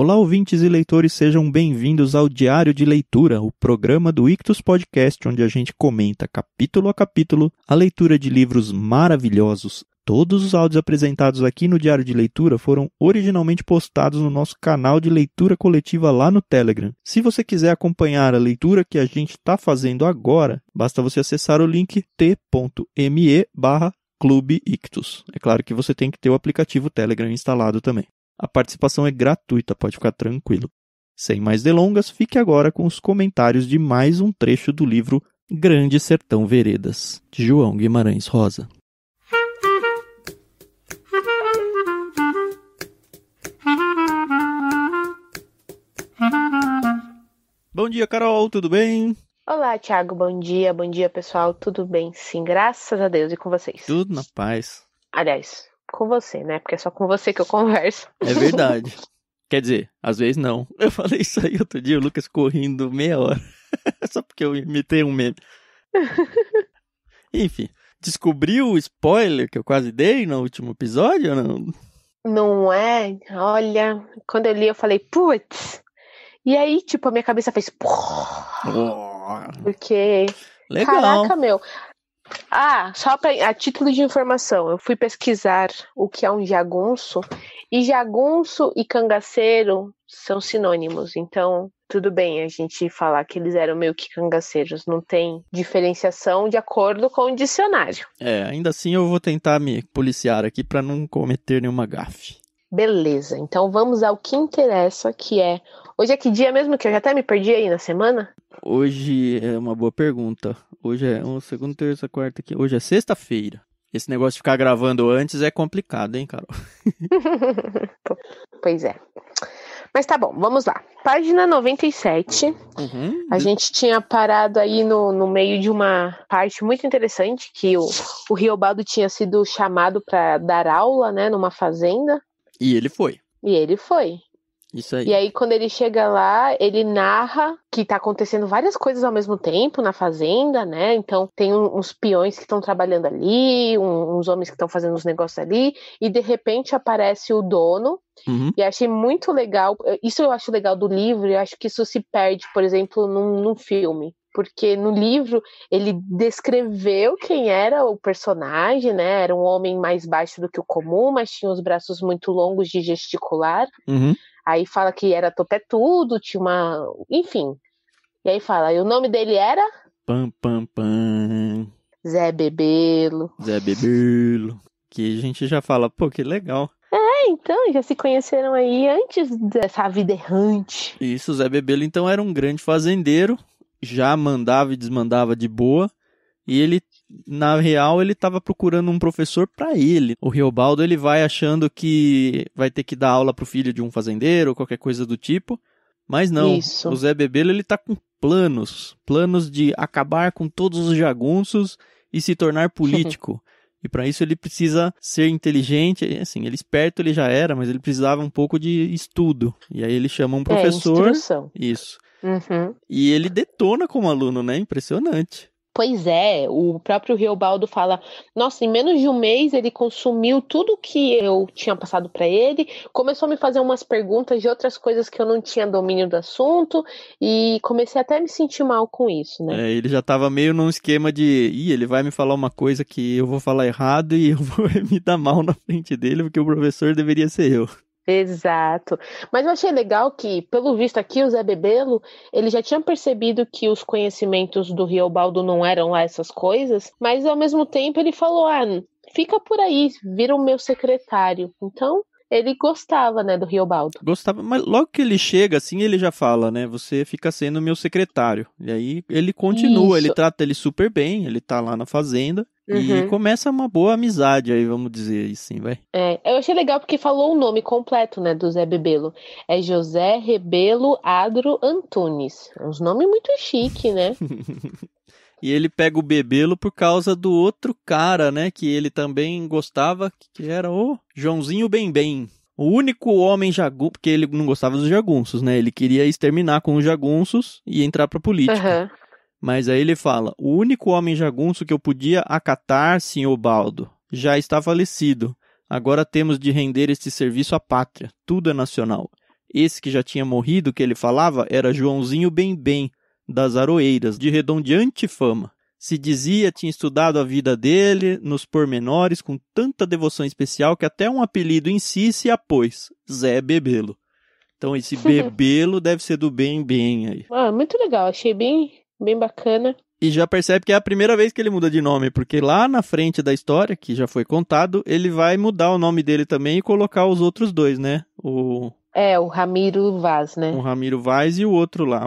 Olá, ouvintes e leitores, sejam bem-vindos ao Diário de Leitura, o programa do Ichthus Podcast, onde a gente comenta capítulo a capítulo a leitura de livros maravilhosos. Todos os áudios apresentados aqui no Diário de Leitura foram originalmente postados no nosso canal de leitura coletiva lá no Telegram. Se você quiser acompanhar a leitura que a gente está fazendo agora, basta você acessar o link t.me/Clube Ichthus. É claro que você tem que ter o aplicativo Telegram instalado também. A participação é gratuita, pode ficar tranquilo. Sem mais delongas, fique agora com os comentários de mais um trecho do livro Grande Sertão: Veredas, de João Guimarães Rosa. Bom dia, Carol, tudo bem? Olá, Thiago, bom dia, pessoal, tudo bem? Sim, graças a Deus, e com vocês? Tudo na paz. Aliás, com você, né? Porque é só com você que eu converso. É verdade. Quer dizer, às vezes não. Eu falei isso aí outro dia, o Lucas ficou rindo meia hora. Só porque eu imitei um meme. Enfim, descobriu o spoiler que eu quase dei no último episódio ou não? Não é? Olha, quando eu li eu falei, putz. E aí, tipo, a minha cabeça fez... Porque... Legal. Caraca, meu... Ah, só a título de informação, eu fui pesquisar o que é um jagunço, e jagunço e cangaceiro são sinônimos, então tudo bem a gente falar que eles eram meio que cangaceiros, não tem diferenciação de acordo com o dicionário. É, ainda assim eu vou tentar me policiar aqui para não cometer nenhuma gafe. Beleza, então vamos ao que interessa, que é... Hoje é que dia mesmo que eu já até me perdi aí na semana? Hoje é uma boa pergunta. Hoje é segunda, terça, quarta aqui. Hoje é sexta-feira. Esse negócio de ficar gravando antes é complicado, hein, Carol? Pois é. Mas tá bom, vamos lá. Página 97. Uhum. A gente tinha parado aí no meio de uma parte muito interessante, que o Riobaldo tinha sido chamado para dar aula, né, numa fazenda. E ele foi. Isso aí. E aí, quando ele chega lá, ele narra que tá acontecendo várias coisas ao mesmo tempo na fazenda, né? Então, tem uns peões que estão trabalhando ali, uns homens que estão fazendo uns negócios ali, e de repente aparece o dono. Uhum. E achei muito legal. Isso eu acho legal do livro, eu acho que isso se perde, por exemplo, num filme. Porque no livro ele descreveu quem era o personagem, né? Era um homem mais baixo do que o comum, mas tinha os braços muito longos de gesticular. Uhum. Aí fala que era topetudo, tinha uma... Enfim. E aí fala, e o nome dele era? Pam, pam, pam. Zé Bebelo. Que a gente já fala, pô, que legal. É, então, já se conheceram aí antes dessa vida errante. Isso, Zé Bebelo, então, era um grande fazendeiro. Já mandava e desmandava de boa. E ele, na real, ele estava procurando um professor para ele. O Riobaldo, ele vai achando que vai ter que dar aula pro filho de um fazendeiro, ou qualquer coisa do tipo. Mas não, isso. O Zé Bebelo, ele tá com planos de acabar com todos os jagunços e se tornar político. E para isso ele precisa ser inteligente, assim, ele esperto ele já era, mas ele precisava um pouco de estudo. E aí ele chama um professor. Instrução. Isso. Uhum. E ele detona como aluno, né? Impressionante. Pois é, o próprio Riobaldo fala, nossa, em menos de um mês ele consumiu tudo que eu tinha passado para ele, começou a me fazer umas perguntas de outras coisas que eu não tinha domínio do assunto, e comecei até a me sentir mal com isso, né? É, ele já tava meio num esquema de, ele vai me falar uma coisa que eu vou falar errado e eu vou me dar mal na frente dele, porque o professor deveria ser eu. Exato, mas eu achei legal que, pelo visto aqui, o Zé Bebelo, ele já tinha percebido que os conhecimentos do Riobaldo não eram lá essas coisas, mas ao mesmo tempo ele falou, fica por aí, vira o meu secretário, então ele gostava, né, do Riobaldo. Gostava, mas logo que ele chega assim, ele já fala, né, você fica sendo meu secretário, e aí ele continua, Isso. Ele trata ele super bem, ele tá lá na fazenda. Uhum. E começa uma boa amizade aí, vamos dizer assim, vai. É, eu achei legal porque falou o nome completo, né, do Zé Bebelo. É José Rebelo Agro Antunes. É um nome muito chique, né? E ele pega o Bebelo por causa do outro cara, né, que ele também gostava, que era o Joãozinho Bem-Bem. O único homem jagunço, porque ele não gostava dos jagunços, né? Ele queria exterminar com os jagunços e entrar pra política. Uhum. Mas aí ele fala, o único homem jagunço que eu podia acatar, senhor Baldo, já está falecido. Agora temos de render este serviço à pátria. Tudo é nacional. Esse que já tinha morrido, que ele falava, era Joãozinho Bem-Bem, das Aroeiras, de redondeante fama. Se dizia, tinha estudado a vida dele nos pormenores com tanta devoção especial que até um apelido em si se apôs, Zé Bebelo. Então esse Bebelo deve ser do Bem-Bem aí. Ah, muito legal, achei bem bacana. E já percebe que é a primeira vez que ele muda de nome, porque lá na frente da história, que já foi contado, ele vai mudar o nome dele também e colocar os outros dois, né? O Ramiro Vaz, né? O Ramiro Vaz e o outro lá,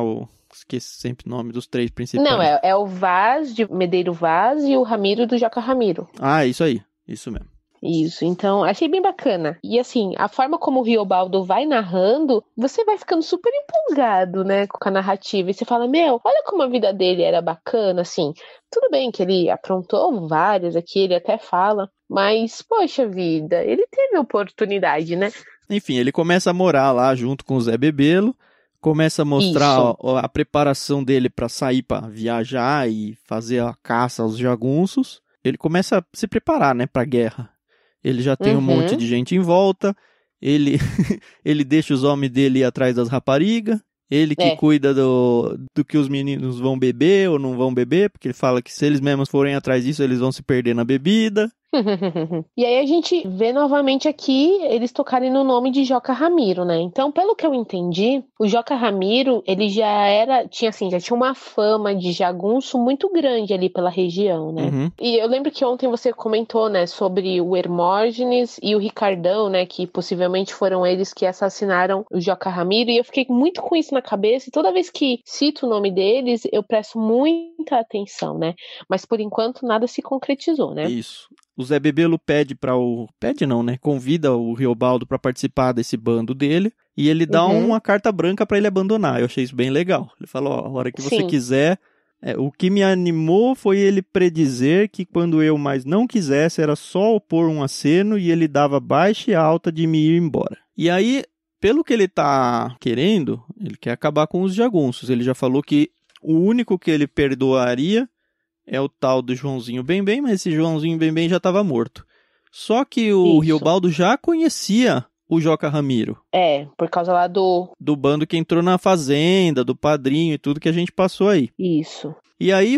esqueci sempre o nome dos três principais. Não, é o Vaz, de Medeiro Vaz, e o Ramiro do Joca Ramiro. Ah, isso aí, isso mesmo. Isso, então achei bem bacana. E assim, a forma como o Riobaldo vai narrando, você vai ficando super empolgado, né, com a narrativa. E você fala, olha como a vida dele era bacana, assim. Tudo bem que ele aprontou vários aqui, ele até fala. Mas, poxa vida, ele teve oportunidade, né? Enfim, ele começa a morar lá junto com o Zé Bebelo. Começa a mostrar a preparação dele para sair, para viajar e fazer a caça aos jagunços. Ele começa a se preparar, né, para a guerra. Ele já tem um monte de gente em volta, ele deixa os homens dele ir atrás das raparigas, ele que cuida do que os meninos vão beber ou não vão beber, porque ele fala que se eles mesmos forem atrás disso, eles vão se perder na bebida. E aí a gente vê novamente aqui eles tocarem no nome de Joca Ramiro, né? Então, pelo que eu entendi, o Joca Ramiro, ele já tinha uma fama de jagunço muito grande ali pela região, né? Uhum. E eu lembro que ontem você comentou, né, sobre o Hermógenes e o Ricardão, né, que possivelmente foram eles que assassinaram o Joca Ramiro, e eu fiquei muito com isso na cabeça, e toda vez que cito o nome deles, eu presto muita atenção, né? Mas por enquanto nada se concretizou, né? Isso. O Zé Bebelo convida o Riobaldo para participar desse bando dele e ele dá uma carta branca para ele abandonar. Eu achei isso bem legal. Ele falou, a hora que você quiser. O que me animou foi ele predizer que quando eu mais não quisesse era só opor um aceno e ele dava baixa e alta de me ir embora. E aí, pelo que ele tá querendo, ele quer acabar com os jagunços. Ele já falou que o único que ele perdoaria é o tal do Joãozinho Bem-Bem, mas esse Joãozinho Bem-Bem já estava morto. Só que o Riobaldo já conhecia o Joca Ramiro. É, por causa lá do bando que entrou na fazenda, do padrinho e tudo que a gente passou aí. Isso. E aí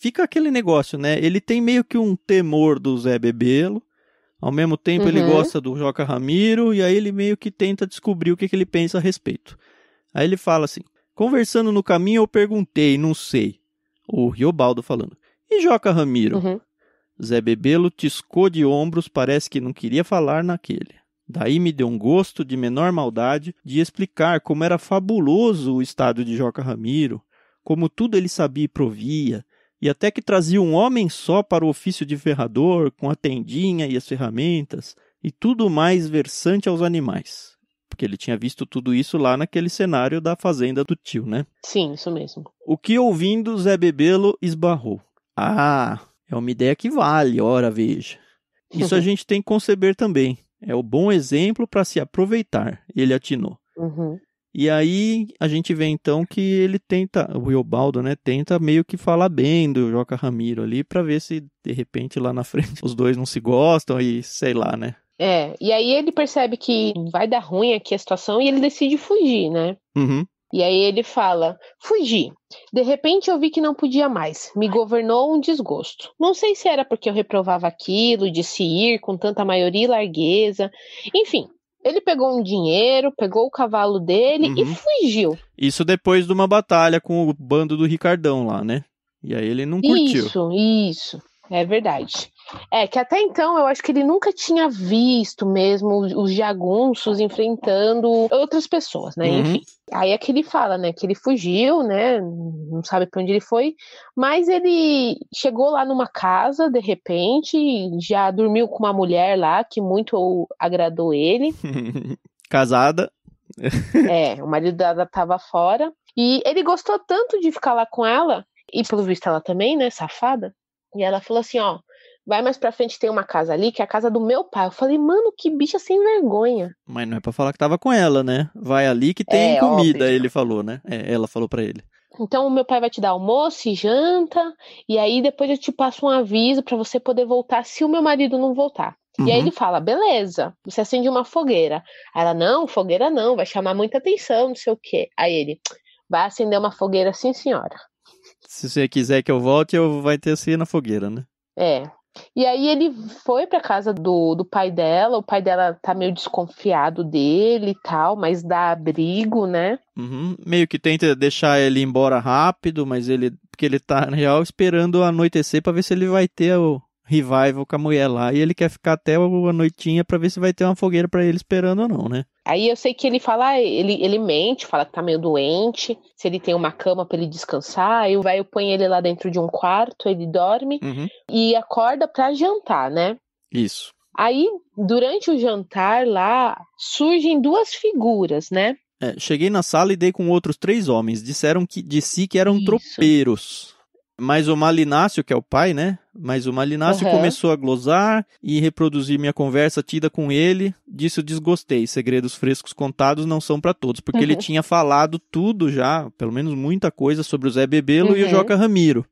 fica aquele negócio, né? Ele tem meio que um temor do Zé Bebelo, ao mesmo tempo ele gosta do Joca Ramiro, e aí ele meio que tenta descobrir o que ele pensa a respeito. Aí ele fala assim, conversando no caminho eu perguntei, não sei. O Riobaldo falando. E Joca Ramiro? Zé Bebelo tiscou de ombros, parece que não queria falar naquele. Daí me deu um gosto de menor maldade de explicar como era fabuloso o estado de Joca Ramiro, como tudo ele sabia e provia, e até que trazia um homem só para o ofício de ferrador, com a tendinha e as ferramentas, e tudo mais versante aos animais. Porque ele tinha visto tudo isso lá naquele cenário da fazenda do tio, né? Sim, isso mesmo. O que ouvindo, Zé Bebelo esbarrou. Ah, é uma ideia que vale, ora veja. Isso a gente tem que conceber também. É o bom exemplo para se aproveitar, ele atinou. E aí a gente vê então que ele tenta, o Riobaldo, né, tenta meio que falar bem do Joca Ramiro ali para ver se de repente lá na frente os dois não se gostam e sei lá, né? É, e aí ele percebe que vai dar ruim aqui a situação e ele decide fugir, né? E aí ele fala, fugi. De repente eu vi que não podia mais. Me governou um desgosto. Não sei se era porque eu reprovava aquilo, de se ir com tanta maioria e largueza. Enfim, ele pegou um dinheiro, pegou o cavalo dele e fugiu. Isso depois de uma batalha com o bando do Ricardão lá, né? E aí ele não curtiu. Isso. É verdade. É, que até então eu acho que ele nunca tinha visto mesmo os jagunços enfrentando outras pessoas, né? Enfim. Aí é que ele fala, né? Que ele fugiu, né? Não sabe pra onde ele foi. Mas ele chegou lá numa casa, de repente, já dormiu com uma mulher lá que muito agradou ele. Casada. O marido dela tava fora. E ele gostou tanto de ficar lá com ela, e pelo visto ela também, né? Safada. E ela falou assim, vai mais pra frente, tem uma casa ali, que é a casa do meu pai. Eu falei, mano, que bicha sem vergonha. Mas não é pra falar que tava com ela, né? Vai ali que tem comida, óbvio. Ele falou, né? Ela falou pra ele. Então o meu pai vai te dar almoço e janta, e aí depois eu te passo um aviso pra você poder voltar se o meu marido não voltar. Uhum. E aí ele fala, beleza, você acende uma fogueira. Aí ela, não, fogueira não, vai chamar muita atenção, não sei o quê. Aí ele, vai acender uma fogueira sim, senhora. Se você quiser que eu volte, eu vai ter assim na fogueira, né? É. E aí ele foi pra casa do pai dela, o pai dela tá meio desconfiado dele e tal, mas dá abrigo, né? Uhum. Meio que tenta deixar ele embora rápido, mas ele, porque ele tá, na real, esperando anoitecer pra ver se ele vai ter o revival com a mulher lá, e ele quer ficar até a noitinha pra ver se vai ter uma fogueira pra ele esperando ou não, né? Aí eu sei que ele fala, ele mente, fala que tá meio doente, se ele tem uma cama pra ele descansar, aí eu ponho ele lá dentro de um quarto, ele dorme, uhum, e acorda pra jantar, né? Isso. Aí, durante o jantar lá, surgem duas figuras, né? É, cheguei na sala e dei com outros 3 homens, disseram que de si que eram tropeiros. Mas o Malinácio, que é o pai, né? Mas o Malinácio, uhum, começou a glosar e reproduzir minha conversa tida com ele. Disso desgostei. Segredos frescos contados não são pra todos. Porque, uhum, ele tinha falado tudo já, pelo menos muita coisa, sobre o Zé Bebelo, uhum, e o Joca Ramiro.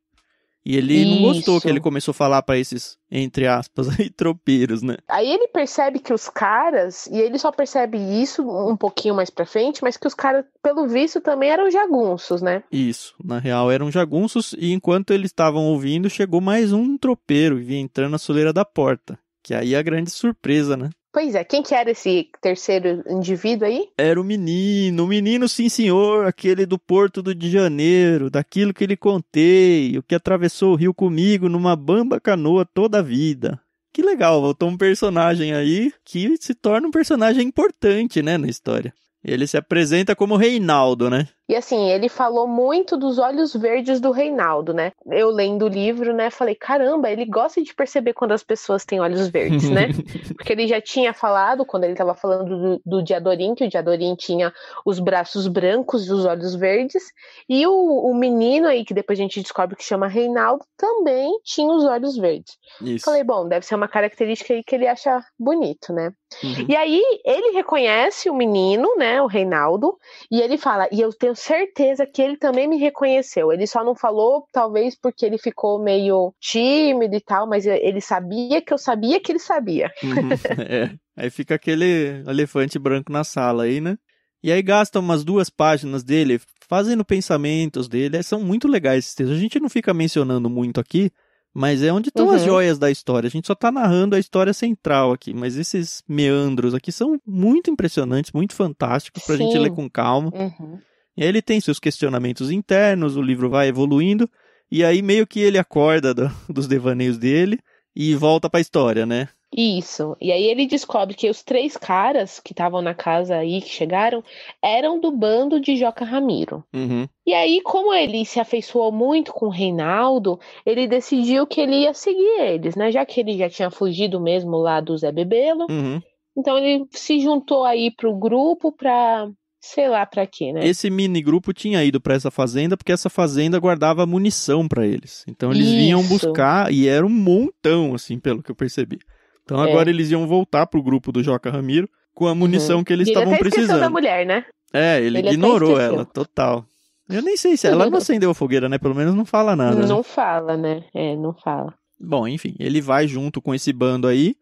E ele não gostou que ele começou a falar pra esses, entre aspas, aí, tropeiros, né? Aí ele percebe que os caras, e ele só percebe isso um pouquinho mais pra frente, mas que os caras, pelo visto, também eram jagunços, né? Isso, na real eram jagunços, e enquanto eles estavam ouvindo, chegou mais um tropeiro e vinha entrando na soleira da porta. Que aí é a grande surpresa, né? Pois é, quem que era esse terceiro indivíduo aí? Era o menino sim senhor, aquele do Porto de Janeiro, daquilo que lhe contei, o que atravessou o rio comigo numa bamba canoa toda a vida. Que legal, voltou um personagem aí que se torna um personagem importante, né, na história. Ele se apresenta como Reinaldo, né? E assim, ele falou muito dos olhos verdes do Reinaldo, né? Eu lendo o livro, né, falei, caramba, ele gosta de perceber quando as pessoas têm olhos verdes, né? Porque ele já tinha falado, quando ele estava falando do Diadorim, que o Diadorim tinha os braços brancos e os olhos verdes. E o menino aí, que depois a gente descobre que chama Reinaldo, também tinha os olhos verdes. Isso. Falei, bom, deve ser uma característica aí que ele acha bonito, né? Uhum. E aí, ele reconhece o menino, né, o Reinaldo, e ele fala, e eu tenho certeza que ele também me reconheceu. Ele só não falou, talvez, porque ele ficou meio tímido e tal, mas ele sabia que eu sabia que ele sabia. Uhum, é. Aí fica aquele elefante branco na sala aí, né? E aí gasta umas 2 páginas dele, fazendo pensamentos dele. São muito legais esses textos. A gente não fica mencionando muito aqui, mas é onde estão, uhum, as joias da história. A gente só está narrando a história central aqui, mas esses meandros aqui são muito impressionantes, muito fantásticos, para a gente ler com calma. Uhum. E aí ele tem seus questionamentos internos, o livro vai evoluindo, e aí meio que ele acorda dos devaneios dele e volta pra história, né? Isso, e aí ele descobre que os 3 caras que estavam na casa aí, que chegaram, eram do bando de Joca Ramiro. Uhum. E aí, como ele se afeiçoou muito com o Reinaldo, ele decidiu que ele ia seguir eles, né? Já que ele já tinha fugido mesmo lá do Zé Bebelo, uhum, então ele se juntou aí pro grupo pra... sei lá pra quê, né? Esse mini grupo tinha ido pra essa fazenda, porque essa fazenda guardava munição pra eles. Então eles, isso, vinham buscar, e era um montão, assim, pelo que eu percebi. Então agora eles iam voltar pro grupo do Joca Ramiro com a munição, uhum, que eles estavam precisando. Ele da mulher, né? É, ele ignorou ela, total. Eu nem sei se ela não acendeu a fogueira, né? Pelo menos não fala nada. Não, né? Fala, né? É, não fala. Bom, enfim, ele vai junto com esse bando aí,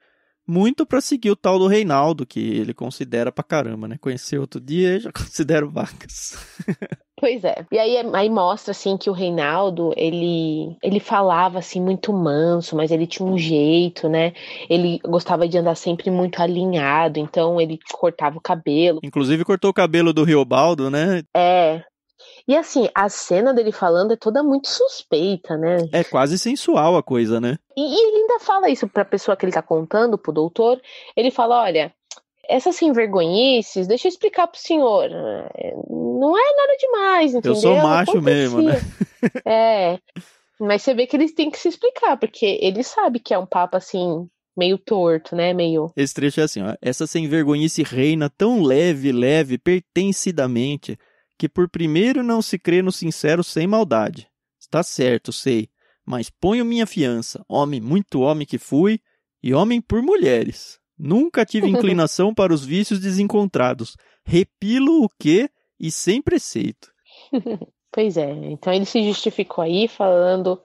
muito pra seguir o tal do Reinaldo, que ele considera pra caramba, né? Conheceu outro dia, já considero vacas. Pois é. E aí mostra, assim, que o Reinaldo, ele falava, assim, muito manso, mas ele tinha um jeito, né? Ele gostava de andar sempre muito alinhado, então ele cortava o cabelo. Inclusive cortou o cabelo do Riobaldo, né? É. E, assim, a cena dele falando é toda muito suspeita, né? É quase sensual a coisa, né? E ele ainda fala isso pra pessoa que ele tá contando, pro doutor. Ele fala, olha, essas sem-vergonhices, deixa eu explicar pro senhor. Não é nada demais, entendeu? Eu sou macho mesmo, né? É, mas você vê que eles têm que se explicar, porque ele sabe que é um papo, assim, meio torto, né? Meio... Esse trecho é assim, ó. Essa sem-vergonhice reina tão leve, leve, pertencidamente... que por primeiro não se crê no sincero sem maldade. Está certo, sei, mas ponho minha fiança, homem, muito homem que fui, e homem por mulheres. Nunca tive inclinação para os vícios desencontrados. Repilo o que e sem preceito. Pois é, então ele se justificou aí falando,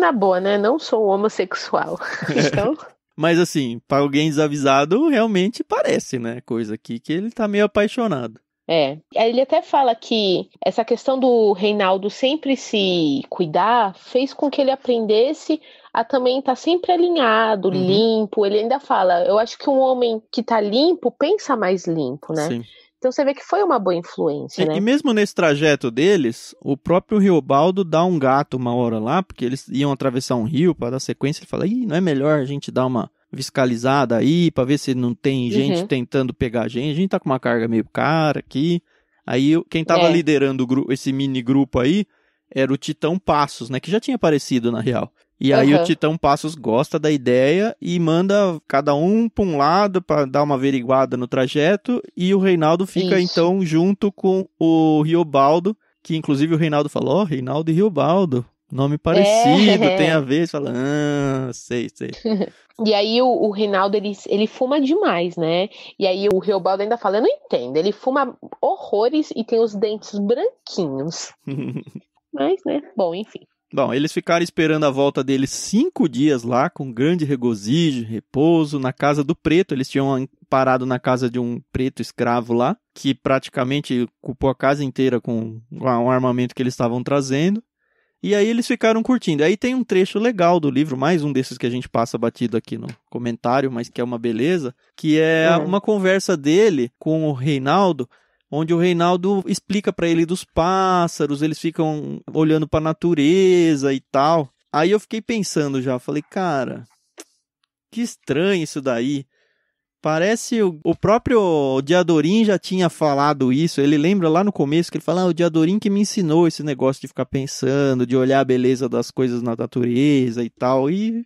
na boa, né, não sou homossexual. Então... Mas assim, para alguém desavisado, realmente parece, né? Coisa aqui que ele tá meio apaixonado. É, ele até fala que essa questão do Reinaldo sempre se cuidar fez com que ele aprendesse a também estar sempre alinhado, uhum, limpo. Ele ainda fala, eu acho que um homem que tá limpo pensa mais limpo, né? Sim. Então você vê que foi uma boa influência, né? E mesmo nesse trajeto deles, o próprio Riobaldo dá um gato uma hora lá, porque eles iam atravessar um rio para dar sequência. Ele fala, ih, não é melhor a gente dar uma fiscalizada aí para ver se não tem gente, uhum, tentando pegar a gente tá com uma carga meio cara aqui. Aí quem tava liderando esse mini grupo aí era o Titão Passos, né? Que já tinha aparecido na real. E aí o Titão Passos gosta da ideia e manda cada um para um lado para dar uma averiguada no trajeto, e o Reinaldo fica então junto com o Riobaldo, que inclusive o Reinaldo falou, ó, Reinaldo e Riobaldo, nome parecido, tem a ver, você fala, ah, sei. E aí o Reinaldo, ele fuma demais, né? E aí o Riobaldo ainda fala, eu não entendo, ele fuma horrores e tem os dentes branquinhos. Mas, né, bom, enfim. Bom, eles ficaram esperando a volta deles 5 dias lá, com grande regozijo, repouso, na casa do preto. Eles tinham parado na casa de um preto escravo lá, que praticamente ocupou a casa inteira com um armamento que eles estavam trazendo. E aí eles ficaram curtindo. Aí tem um trecho legal do livro, mais um desses que a gente passa batido aqui no comentário, mas que é uma beleza, que é uma conversa dele com o Reinaldo, onde o Reinaldo explica pra ele dos pássaros, eles ficam olhando pra natureza e tal. Aí eu fiquei pensando já, falei, cara, que estranho isso daí. Parece o próprio Diadorim já tinha falado isso, ele lembra lá no começo que ele fala, ah, o Diadorim que me ensinou esse negócio de ficar pensando, de olhar a beleza das coisas na natureza e tal, e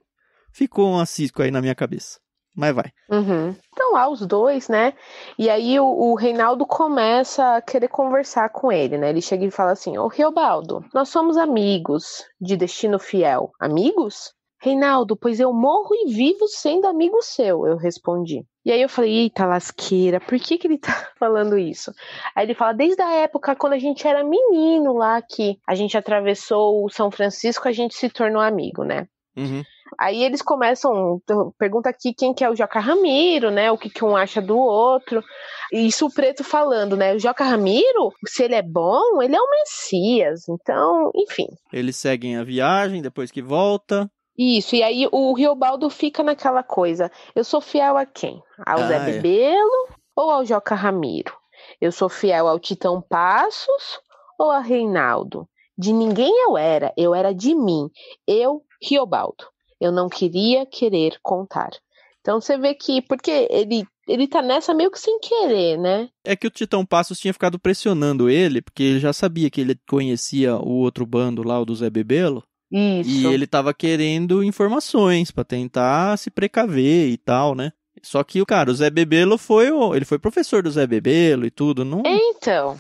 ficou um assisco aí na minha cabeça. Mas vai. Uhum. Então lá os dois, né? E aí o Reinaldo começa a querer conversar com ele, né? Ele chega e fala assim, ô Riobaldo, nós somos amigos de destino fiel. Amigos? Reinaldo, pois eu morro e vivo sendo amigo seu, eu respondi. E aí eu falei, eita lasqueira, por que ele tá falando isso? Aí ele fala, desde a época quando a gente era menino lá, que a gente atravessou o São Francisco, a gente se tornou amigo, né? Uhum. Aí eles começam, pergunta aqui quem que é o Joca Ramiro, né, o que um acha do outro, e isso o preto falando, né, o Joca Ramiro, se ele é bom, ele é o Messias, então, enfim. Eles seguem a viagem, depois que volta. Isso, e aí o Riobaldo fica naquela coisa, eu sou fiel a quem? Ao Zé Bebelo ou ao Joca Ramiro? Eu sou fiel ao Titão Passos ou a Reinaldo? De ninguém eu era de mim, eu, Riobaldo. Eu não querer contar. Então você vê que, porque ele tá nessa meio que sem querer, né? É que o Titão Passos tinha ficado pressionando ele, porque ele já sabia que ele conhecia o outro bando lá, o do Zé Bebelo. Isso. E ele tava querendo informações pra tentar se precaver e tal, né? Só que, cara, o Zé Bebelo ele foi professor do Zé Bebelo e tudo, não? Então...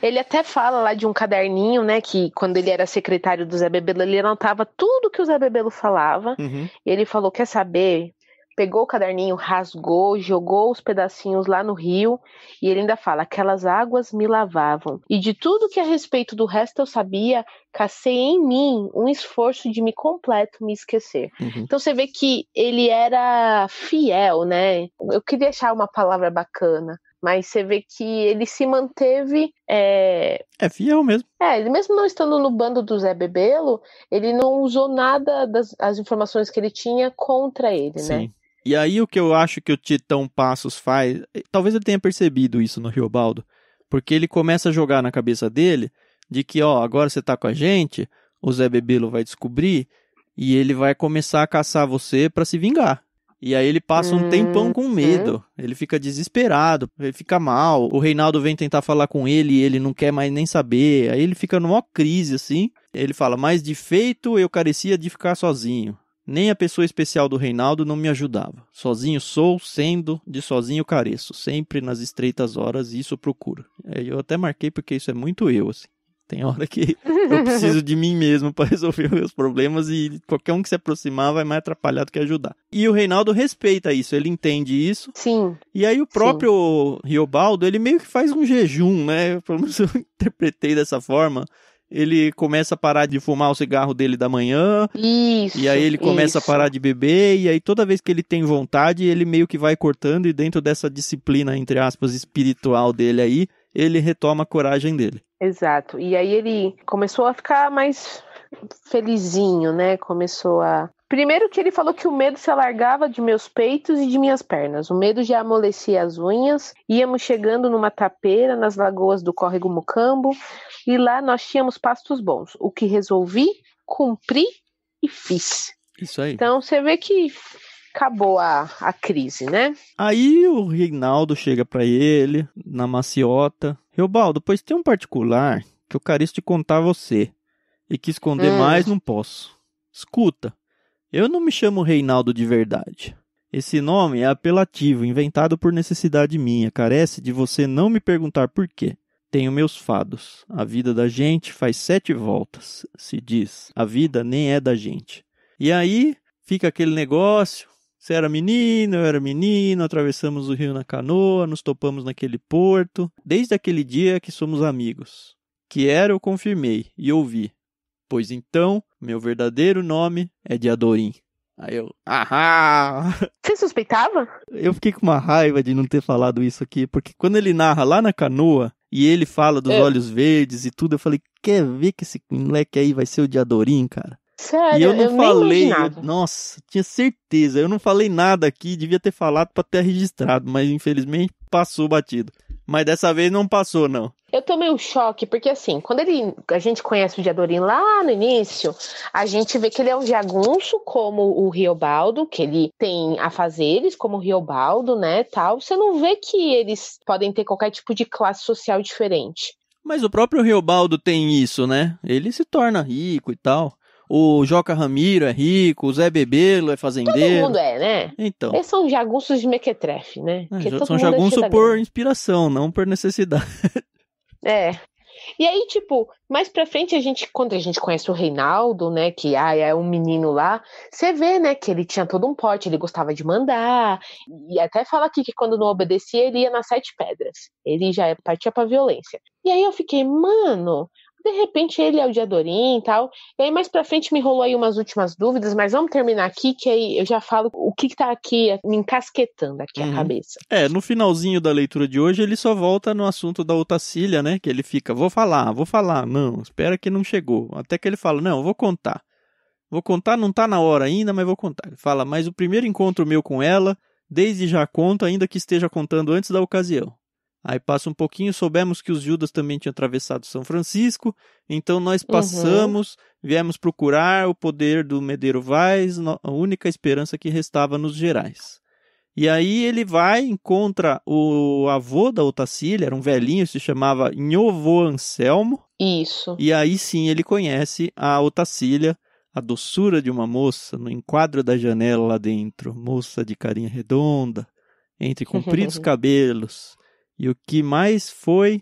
Ele até fala lá de um caderninho, né, que quando ele era secretário do Zé Bebelo, ele anotava tudo que o Zé Bebelo falava. Uhum. E ele falou, quer saber? Pegou o caderninho, rasgou, jogou os pedacinhos lá no rio. E ele ainda fala, aquelas águas me lavavam. E de tudo que a respeito do resto eu sabia, cacei em mim um esforço de me completo me esquecer. Uhum. Então você vê que ele era fiel, né? Eu queria achar uma palavra bacana. Mas você vê que ele se manteve... É fiel mesmo. É, ele mesmo não estando no bando do Zé Bebelo, ele não usou nada das informações que ele tinha contra ele, sim, né? E aí o que eu acho que o Titão Passos faz... Talvez ele tenha percebido isso no Riobaldo. Porque ele começa a jogar na cabeça dele de que, ó, agora você tá com a gente, o Zé Bebelo vai descobrir e ele vai começar a caçar você pra se vingar. E aí ele passa um tempão com medo, ele fica desesperado, ele fica mal, o Reinaldo vem tentar falar com ele e ele não quer mais nem saber, aí ele fica numa crise assim, ele fala, mas de feito eu carecia de ficar sozinho, nem a pessoa especial do Reinaldo não me ajudava, sozinho sou, sendo, de sozinho careço, sempre nas estreitas horas isso procuro. Eu até marquei porque isso é muito eu, assim. Tem hora que eu preciso de mim mesmo para resolver meus problemas e qualquer um que se aproximar vai mais atrapalhar do que ajudar. E o Reinaldo respeita isso, ele entende isso. Sim. E aí o próprio Riobaldo, ele meio que faz um jejum, né? Pelo menos eu interpretei dessa forma. ele começa a parar de fumar o cigarro dele da manhã, e aí ele começa a parar de beber, e aí toda vez que ele tem vontade, ele meio que vai cortando, e dentro dessa disciplina, entre aspas, espiritual dele aí, ele retoma a coragem dele. Exato, e aí ele começou a ficar mais felizinho, né, começou a... Primeiro que ele falou que o medo se alargava de meus peitos e de minhas pernas. O medo já amolecia as unhas. Íamos chegando numa tapeira nas lagoas do córrego Mucambo, e lá nós tínhamos pastos bons. O que resolvi, cumpri e fiz. Isso aí. Então você vê que acabou a crise, né? Aí o Reinaldo chega pra ele, na maciota. Riobaldo, pois tem um particular que eu quero te contar a você. E que esconder mais não posso. Escuta. Eu não me chamo Reinaldo de verdade. Esse nome é apelativo, inventado por necessidade minha. Carece de você não me perguntar por quê. Tenho meus fados. A vida da gente faz 7 voltas, se diz. A vida nem é da gente. E aí fica aquele negócio. Você era menino, eu era menino, atravessamos o rio na canoa, nos topamos naquele porto. Desde aquele dia que somos amigos. Que era eu confirmei e ouvi. Pois então, meu verdadeiro nome é Diadorim. Aí eu... Ahá! Você suspeitava? Eu fiquei com uma raiva de não ter falado isso aqui, porque quando ele narra lá na canoa, e ele fala dos olhos verdes e tudo, eu falei, quer ver que esse moleque aí vai ser o Diadorim, cara? Sério? E eu não falei... Nossa, tinha certeza. Eu não falei nada aqui, devia ter falado pra ter registrado, mas infelizmente passou batido. Mas dessa vez não passou, não. Eu tomei um choque, porque assim, quando a gente conhece o Diadorim lá no início, a gente vê que ele é um jagunço, como o Riobaldo, que ele tem afazeres, como o Riobaldo, né, tal. Você não vê que eles podem ter qualquer tipo de classe social diferente. Mas o próprio Riobaldo tem isso, né? Ele se torna rico e tal. O Joca Ramiro é rico, o Zé Bebelo é fazendeiro. Todo mundo é, né? Então. Eles são jagunços de mequetrefe, né? São jagunços por inspiração, não por necessidade. É. E aí, tipo, mais pra frente, quando a gente conhece o Reinaldo, né, que é um menino lá, você vê, né, que ele tinha todo um porte, ele gostava de mandar, e até fala aqui que quando não obedecia, ele ia nas 7 pedras. Ele já partia pra violência. E aí eu fiquei, mano... De repente ele é o Diadorim e tal. E aí mais pra frente me rolou aí umas últimas dúvidas, mas vamos terminar aqui, que aí eu já falo o que tá aqui me encasquetando aqui a cabeça. É, no finalzinho da leitura de hoje ele só volta no assunto da Otacília, né? Que ele fica, vou falar, não, espera que não chegou. Até que ele fala, não, vou contar, não tá na hora ainda, mas vou contar. Ele fala, mas o primeiro encontro meu com ela, desde já conto, ainda que esteja contando antes da ocasião. Aí passa um pouquinho, soubemos que os Judas também tinham atravessado São Francisco, então nós passamos, viemos procurar o poder do Medeiro Vaz, a única esperança que restava nos Gerais. E aí ele vai, encontra o avô da Otacília, era um velhinho, se chamava Njovo Anselmo. Isso. E aí sim ele conhece a Otacília, a doçura de uma moça, no enquadro da janela lá dentro, moça de carinha redonda, entre compridos cabelos. E o que mais foi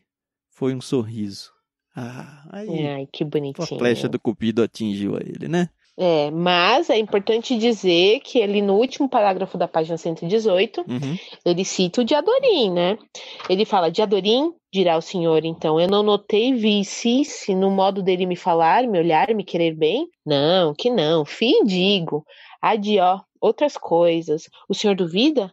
um sorriso. Ah, aí. Ai, que bonitinho. A flecha do Cupido atingiu a ele, né? É, mas é importante dizer que ele, no último parágrafo da página 118, ele cita o Diadorim, né? Ele fala, Diadorim, dirá o senhor, então, eu não notei, vi, se no modo dele me falar, me olhar, me querer bem. Não, que não, fim digo. Adió, outras coisas. O senhor duvida?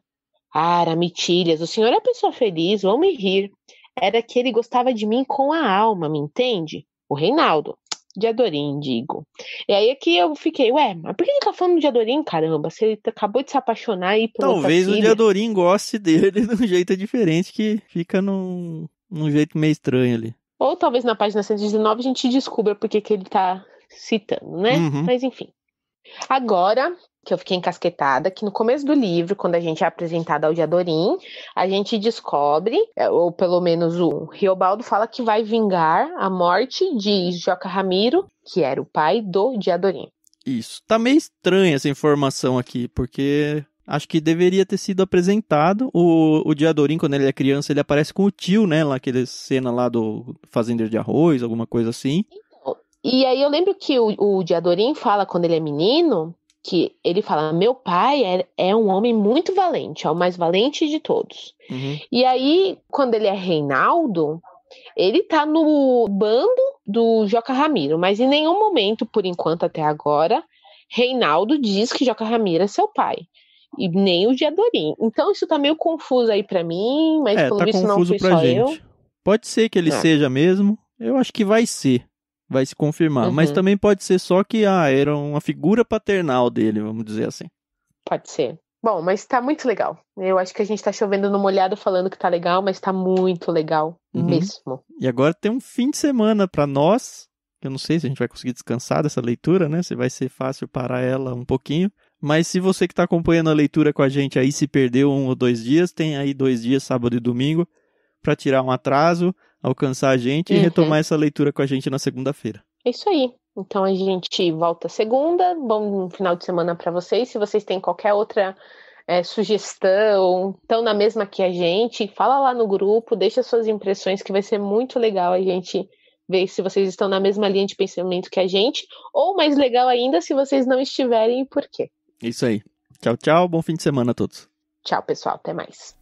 Ah, Mitilhas, o senhor é pessoa feliz, vão me rir. Era que ele gostava de mim com a alma, me entende? O Reinaldo, Diadorim, digo. E aí aqui eu fiquei, ué, mas por que ele tá falando de Diadorim, caramba? Se ele acabou de se apaixonar aí por outra filha. Talvez o Diadorim goste dele de um jeito diferente, que fica num jeito meio estranho ali. Ou talvez na página 119 a gente descubra por que ele tá citando, né? Mas enfim. Agora... que eu fiquei encasquetada, que no começo do livro, quando a gente é apresentada ao Diadorim, a gente descobre, ou pelo menos o Riobaldo fala que vai vingar a morte de Joca Ramiro, que era o pai do Diadorim. Isso. Tá meio estranha essa informação aqui, porque acho que deveria ter sido apresentado. O Diadorim, quando ele é criança, ele aparece com o tio, né, lá aquela cena lá do fazendeiro de arroz, alguma coisa assim. E aí eu lembro que o Diadorim fala, quando ele é menino... que ele fala, meu pai é um homem muito valente, é o mais valente de todos. E aí, quando ele é Reinaldo, ele tá no bando do Joca Ramiro, mas em nenhum momento, por enquanto até agora, Reinaldo diz que Joca Ramiro é seu pai. E nem o Diadorim. Então isso tá meio confuso aí pra mim, mas pelo visto não fui só eu. Pode ser que ele seja mesmo, eu acho que vai ser, vai se confirmar. Uhum. Mas também pode ser só que era uma figura paternal dele, vamos dizer assim. Pode ser. Bom, mas tá muito legal. Eu acho que a gente tá chovendo no molhado falando que tá legal, mas tá muito legal mesmo. E agora tem um fim de semana pra nós, eu não sei se a gente vai conseguir descansar dessa leitura, né? Se vai ser fácil parar ela um pouquinho. Mas se você que tá acompanhando a leitura com a gente aí se perdeu 1 ou 2 dias, tem aí 2 dias, sábado e domingo, pra tirar um atraso, alcançar a gente e retomar essa leitura com a gente na segunda-feira. É isso aí. Então a gente volta segunda, bom final de semana para vocês, se vocês têm qualquer outra sugestão, estão na mesma que a gente, fala lá no grupo, deixa suas impressões que vai ser muito legal a gente ver se vocês estão na mesma linha de pensamento que a gente, ou mais legal ainda se vocês não estiverem e por quê. Isso aí, tchau, tchau, bom fim de semana a todos. Tchau pessoal, até mais.